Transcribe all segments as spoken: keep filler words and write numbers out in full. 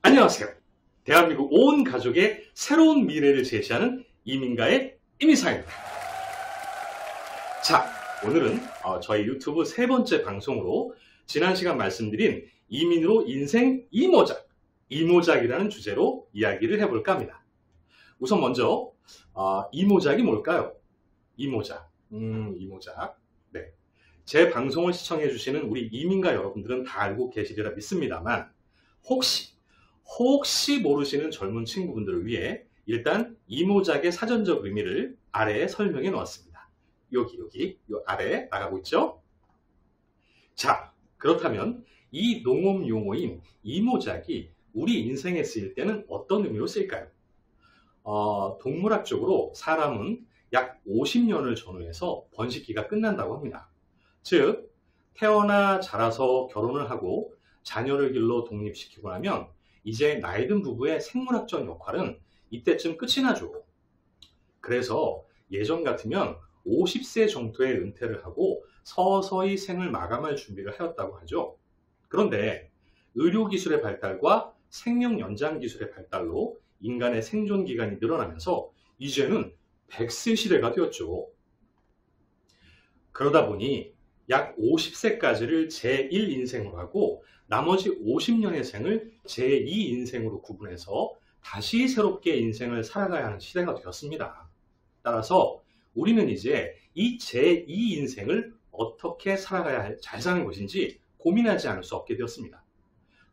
안녕하세요. 대한민국 온 가족의 새로운 미래를 제시하는 이민가의 이민상입니다. 자, 오늘은 저희 유튜브 세 번째 방송으로 지난 시간 말씀드린 이민으로 인생 이모작, 이모작이라는 주제로 이야기를 해볼까 합니다. 우선 먼저 이모작이 뭘까요? 이모작, 음, 이모작. 네, 제 방송을 시청해주시는 우리 이민가 여러분들은 다 알고 계시리라 믿습니다만 혹시 혹시 모르시는 젊은 친구분들을 위해 일단 이모작의 사전적 의미를 아래에 설명해 놓았습니다. 여기 여기 요 아래 나가고 있죠? 자, 그렇다면 이 농업 용어인 이모작이 우리 인생에 쓰일 때는 어떤 의미로 쓸까요? 어, 동물학적으로 사람은 약 오십 년을 전후해서 번식기가 끝난다고 합니다. 즉, 태어나 자라서 결혼을 하고 자녀를 길러 독립시키고 나면 이제 나이든 부부의 생물학적 역할은 이때쯤 끝이 나죠. 그래서 예전 같으면 오십 세 정도에 은퇴를 하고 서서히 생을 마감할 준비를 하였다고 하죠. 그런데 의료기술의 발달과 생명연장기술의 발달로 인간의 생존기간이 늘어나면서 이제는 백 세 시대가 되었죠. 그러다 보니 약 오십 세까지를 제일 인생으로 하고 나머지 오십 년의 생을 제이 인생으로 구분해서 다시 새롭게 인생을 살아가야 하는 시대가 되었습니다. 따라서 우리는 이제 이 제이 인생을 어떻게 살아가야 잘 사는 것인지 고민하지 않을 수 없게 되었습니다.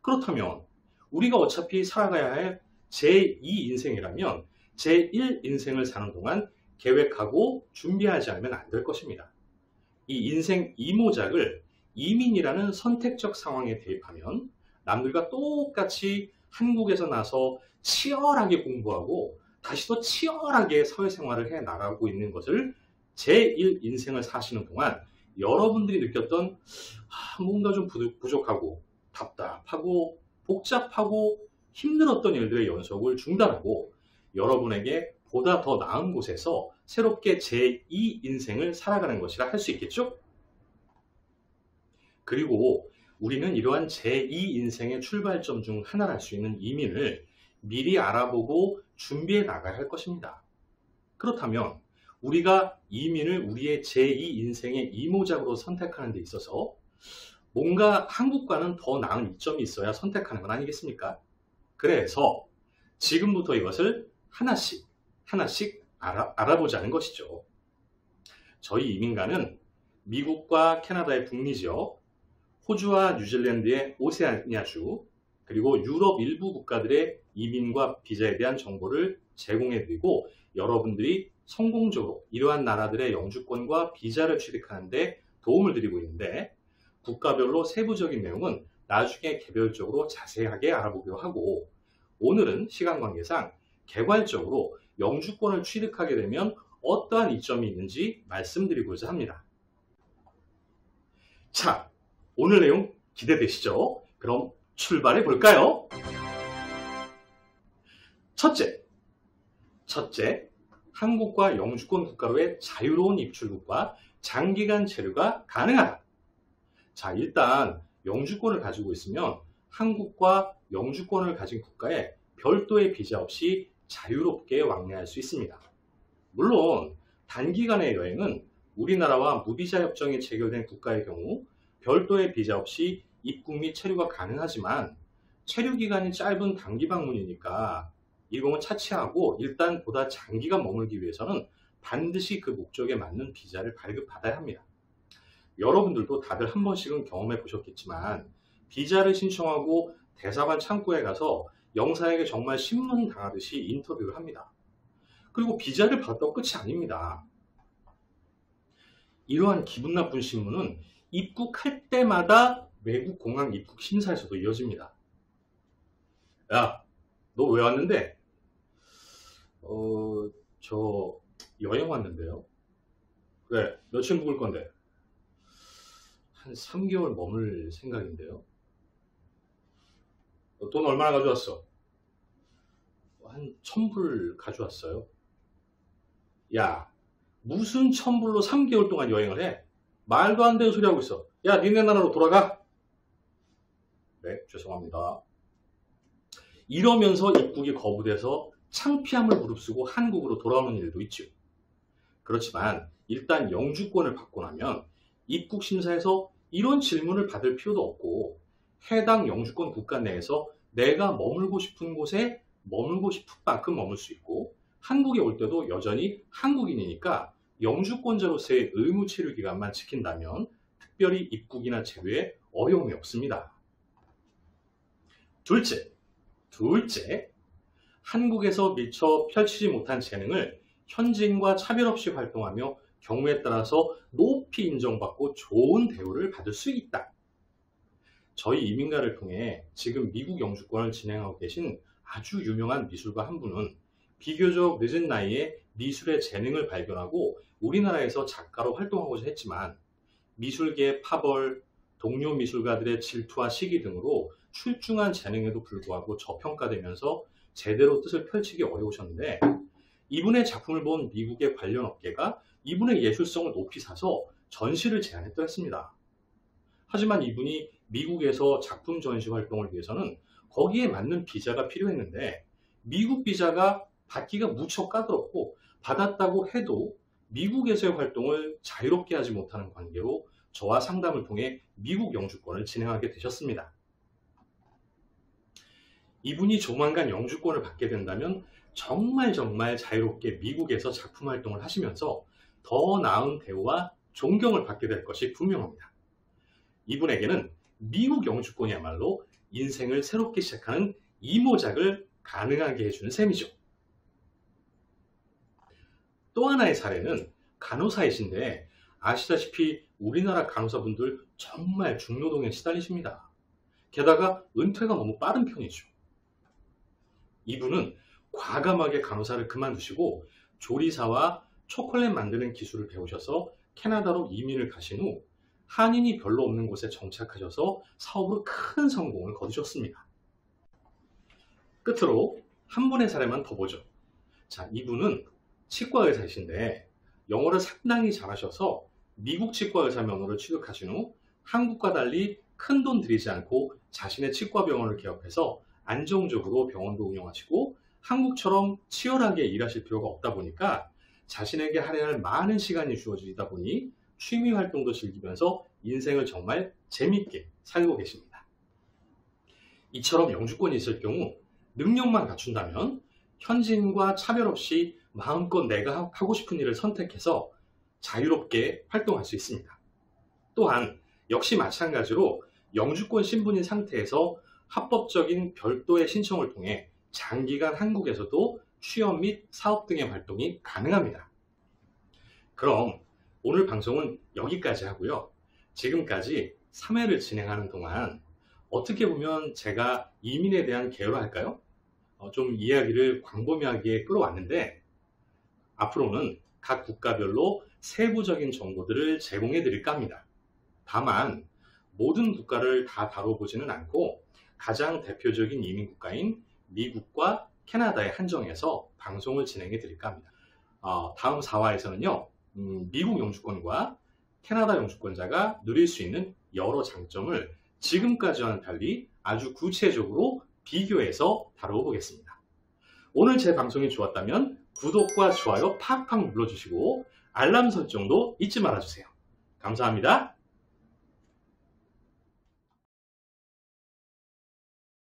그렇다면 우리가 어차피 살아가야 할 제이 인생이라면 제일 인생을 사는 동안 계획하고 준비하지 않으면 안 될 것입니다. 이 인생 이모작을 이민이라는 선택적 상황에 대입하면 남들과 똑같이 한국에서 나서 치열하게 공부하고 다시 또 치열하게 사회생활을 해나가고 있는 것을 제일 인생을 사시는 동안 여러분들이 느꼈던 아, 뭔가 좀 부족하고 답답하고 복잡하고 힘들었던 일들의 연속을 중단하고 여러분에게 보다 더 나은 곳에서 새롭게 제이 인생을 살아가는 것이라 할 수 있겠죠? 그리고 우리는 이러한 제이 인생의 출발점 중 하나랄 수 있는 이민을 미리 알아보고 준비해 나가야 할 것입니다. 그렇다면 우리가 이민을 우리의 제이 인생의 이모작으로 선택하는 데 있어서 뭔가 한국과는 더 나은 이점이 있어야 선택하는 건 아니겠습니까? 그래서 지금부터 이것을 하나씩 하나씩 알아, 알아보자는 것이죠. 저희 이민가는 미국과 캐나다의 북미 지역, 호주와 뉴질랜드의 오세아니아주, 그리고 유럽 일부 국가들의 이민과 비자에 대한 정보를 제공해드리고 여러분들이 성공적으로 이러한 나라들의 영주권과 비자를 취득하는 데 도움을 드리고 있는데 국가별로 세부적인 내용은 나중에 개별적으로 자세하게 알아보기로 하고 오늘은 시간 관계상 개괄적으로 영주권을 취득하게 되면 어떠한 이점이 있는지 말씀드리고자 합니다. 자, 오늘 내용 기대되시죠? 그럼 출발해 볼까요? 첫째, 첫째, 한국과 영주권 국가로의 자유로운 입출국과 장기간 체류가 가능하다. 자, 일단 영주권을 가지고 있으면 한국과 영주권을 가진 국가에 별도의 비자 없이 자유롭게 왕래할 수 있습니다. 물론 단기간의 여행은 우리나라와 무비자 협정이 체결된 국가의 경우 별도의 비자 없이 입국 및 체류가 가능하지만 체류기간이 짧은 단기 방문이니까 이 경우 차치하고 일단 보다 장기간 머물기 위해서는 반드시 그 목적에 맞는 비자를 발급받아야 합니다. 여러분들도 다들 한 번씩은 경험해 보셨겠지만 비자를 신청하고 대사관 창구에 가서 영사에게 정말 신문 당하듯이 인터뷰를 합니다. 그리고 비자를 받았다고 끝이 아닙니다. 이러한 기분 나쁜 신문은 입국할 때마다 외국 공항 입국 심사에서도 이어집니다. 야, 너 왜 왔는데? 어, 저 여행 왔는데요. 그래, 며칠 묵을 건데? 한 삼 개월 머물 생각인데요. 돈 얼마나 가져왔어? 한 천불 가져왔어요. 야, 무슨 천불로 삼 개월 동안 여행을 해? 말도 안 되는 소리 하고 있어. 야, 니네 나라로 돌아가. 네, 죄송합니다. 이러면서 입국이 거부돼서 창피함을 무릅쓰고 한국으로 돌아오는 일도 있죠. 그렇지만 일단 영주권을 받고 나면 입국 심사에서 이런 질문을 받을 필요도 없고 해당 영주권 국가 내에서 내가 머물고 싶은 곳에 머물고 싶은 만큼 머물 수 있고 한국에 올 때도 여전히 한국인이니까 영주권자로서의 의무 체류 기간만 지킨다면 특별히 입국이나 체류에 어려움이 없습니다. 둘째, 둘째, 한국에서 미처 펼치지 못한 재능을 현지인과 차별 없이 활동하며 경우에 따라서 높이 인정받고 좋은 대우를 받을 수 있다. 저희 이민가를 통해 지금 미국 영주권을 진행하고 계신 아주 유명한 미술가 한 분은 비교적 늦은 나이에 미술의 재능을 발견하고 우리나라에서 작가로 활동하고자 했지만 미술계의 파벌, 동료 미술가들의 질투와 시기 등으로 출중한 재능에도 불구하고 저평가되면서 제대로 뜻을 펼치기 어려우셨는데 이분의 작품을 본 미국의 관련 업계가 이분의 예술성을 높이 사서 전시를 제안했다 했습니다. 하지만 이분이 미국에서 작품 전시 활동을 위해서는 거기에 맞는 비자가 필요했는데 미국 비자가 받기가 무척 까다롭고 받았다고 해도 미국에서의 활동을 자유롭게 하지 못하는 관계로 저와 상담을 통해 미국 영주권을 진행하게 되셨습니다. 이분이 조만간 영주권을 받게 된다면 정말 정말 자유롭게 미국에서 작품 활동을 하시면서 더 나은 대우와 존경을 받게 될 것이 분명합니다. 이분에게는 미국 영주권이야말로 인생을 새롭게 시작하는 이모작을 가능하게 해주는 셈이죠. 또 하나의 사례는 간호사이신데 아시다시피 우리나라 간호사분들 정말 중노동에 시달리십니다. 게다가 은퇴가 너무 빠른 편이죠. 이분은 과감하게 간호사를 그만두시고 조리사와 초콜릿 만드는 기술을 배우셔서 캐나다로 이민을 가신 후 한인이 별로 없는 곳에 정착하셔서 사업으로 큰 성공을 거두셨습니다. 끝으로 한 분의 사례만 더 보죠. 자, 이분은 치과의사이신데 영어를 상당히 잘하셔서 미국 치과의사 면허를 취득하신 후 한국과 달리 큰 돈 들이지 않고 자신의 치과병원을 개업해서 안정적으로 병원도 운영하시고 한국처럼 치열하게 일하실 필요가 없다 보니까 자신에게 할애할 많은 시간이 주어지다 보니 취미 활동도 즐기면서 인생을 정말 재밌게 살고 계십니다. 이처럼 영주권이 있을 경우 능력만 갖춘다면 현지인과 차별 없이 마음껏 내가 하고 싶은 일을 선택해서 자유롭게 활동할 수 있습니다. 또한 역시 마찬가지로 영주권 신분인 상태에서 합법적인 별도의 신청을 통해 장기간 한국에서도 취업 및 사업 등의 활동이 가능합니다. 그럼 오늘 방송은 여기까지 하고요. 지금까지 삼 회를 진행하는 동안 어떻게 보면 제가 이민에 대한 개요라 할까요? 어, 좀 이야기를 광범위하게 끌어왔는데 앞으로는 각 국가별로 세부적인 정보들을 제공해 드릴까 합니다. 다만 모든 국가를 다 다뤄보지는 않고 가장 대표적인 이민 국가인 미국과 캐나다에 한정해서 방송을 진행해 드릴까 합니다. 어, 다음 사 화에서는요. 음, 미국 영주권과 캐나다 영주권자가 누릴 수 있는 여러 장점을 지금까지와는 달리 아주 구체적으로 비교해서 다뤄보겠습니다. 오늘 제 방송이 좋았다면 구독과 좋아요 팍팍 눌러주시고 알람 설정도 잊지 말아주세요. 감사합니다.